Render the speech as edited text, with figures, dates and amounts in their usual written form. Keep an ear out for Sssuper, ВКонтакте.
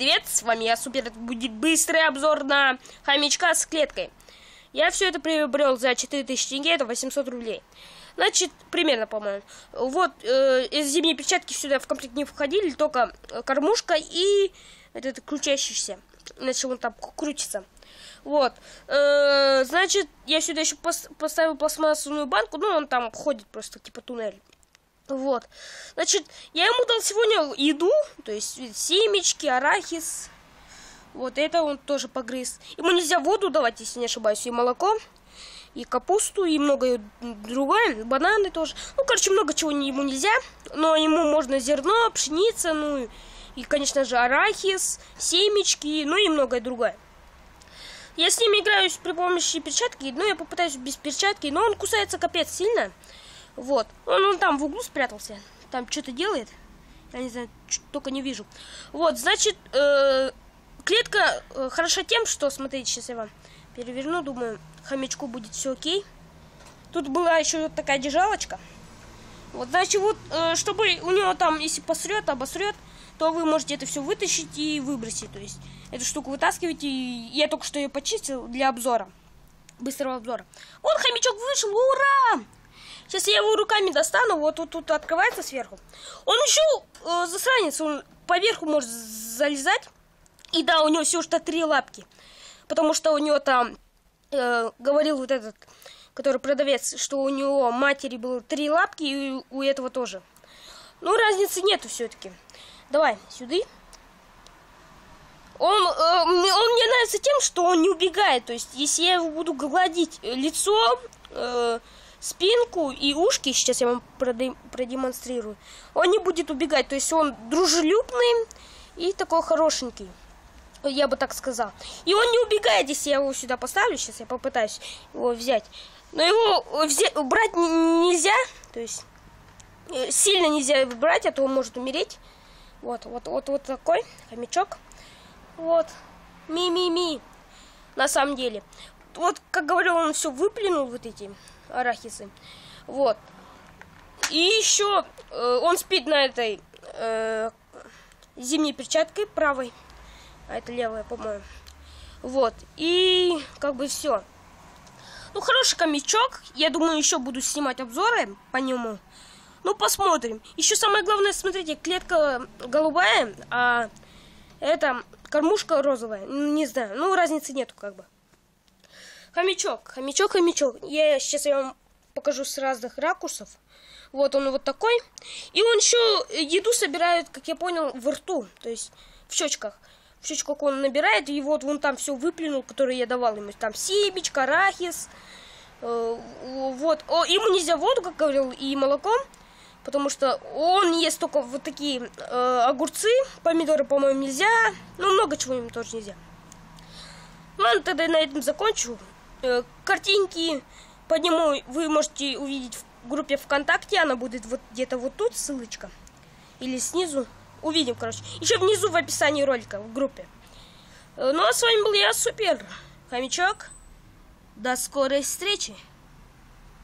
привет, с вами я, Супер, это будет быстрый обзор на хомячка с клеткой. Я все это приобрел за 4000 тенге, это 800 рублей. Значит, примерно, по-моему. Вот, из зимней перчатки сюда в комплект не входили, только кормушка и этот крутящийся. Значит, он там крутится. Вот, значит, я сюда еще поставил пластмассовую банку, ну, он там ходит просто, типа туннель. Вот, значит, я ему дал сегодня еду, то есть семечки, арахис, вот это он тоже погрыз. Ему нельзя воду давать, если не ошибаюсь, и молоко, и капусту, и многое другое, бананы тоже. Ну, короче, много чего ему нельзя, но ему можно зерно, пшеница, ну, и, конечно же, арахис, семечки, ну, и многое другое. Я с ним играюсь при помощи перчатки, но я попытаюсь без перчатки, но он кусается капец сильно. Вот, он там в углу спрятался, там что-то делает, я не знаю, только не вижу. Вот, значит, клетка хороша тем, что, смотрите, сейчас я вам переверну, думаю, хомячку будет все окей. Тут была еще вот такая держалочка. Вот, значит, вот, чтобы у него там, если посрет, обосрет, то вы можете это все вытащить и выбросить, то есть эту штуку вытаскиваете, и я только что ее почистил для обзора, быстрого обзора. Он, хомячок, вышел, ура! Сейчас я его руками достану, вот тут открывается сверху. Он еще засранец, он поверху может залезать. И да, у него всего что 3 лапки. Потому что у него там, говорил вот этот, который продавец, что у него матери было 3 лапки, и у этого тоже. Ну, разницы нету все-таки. Давай, сюда. Он мне нравится тем, что он не убегает. То есть, если я его буду гладить лицо... спинку и ушки, сейчас я вам продемонстрирую, он не будет убегать, то есть он дружелюбный и такой хорошенький, я бы так сказал. И он не убегает, если я его сюда поставлю, сейчас я попытаюсь его взять, но его брать нельзя, то есть сильно нельзя брать, а то он может умереть. Вот такой хомячок, вот, ми-ми-ми, на самом деле. Вот, как говорил, он все выплюнул, вот эти арахисы. Вот. И еще он спит на этой зимней перчатке правой. А это левая, по-моему. Вот. И как бы все. Ну, хороший хомячок. Я думаю, еще буду снимать обзоры по нему. Ну, посмотрим. Еще самое главное, смотрите, клетка голубая, а это кормушка розовая. Не знаю. Ну, разницы нету, как бы. Хомячок. Я сейчас вам покажу с разных ракурсов. Вот он вот такой. И он еще еду собирает, как я понял, во рту. То есть в щечках. В щечках он набирает. И вот вон там все выплюнул, которое я давал ему. Там семечко, арахис. Вот. Ему нельзя воду, как говорил, и молоком. Потому что он ест только вот такие огурцы. Помидоры, по-моему, нельзя. Ну, много чего ему тоже нельзя. Ладно, тогда на этом закончу. Картинки по нему вы можете увидеть в группе ВКонтакте, она будет вот где-то вот тут, ссылочка, или снизу, увидим, короче, еще внизу в описании ролика, в группе. Ну а с вами был я, Супер, хомячок, до скорой встречи!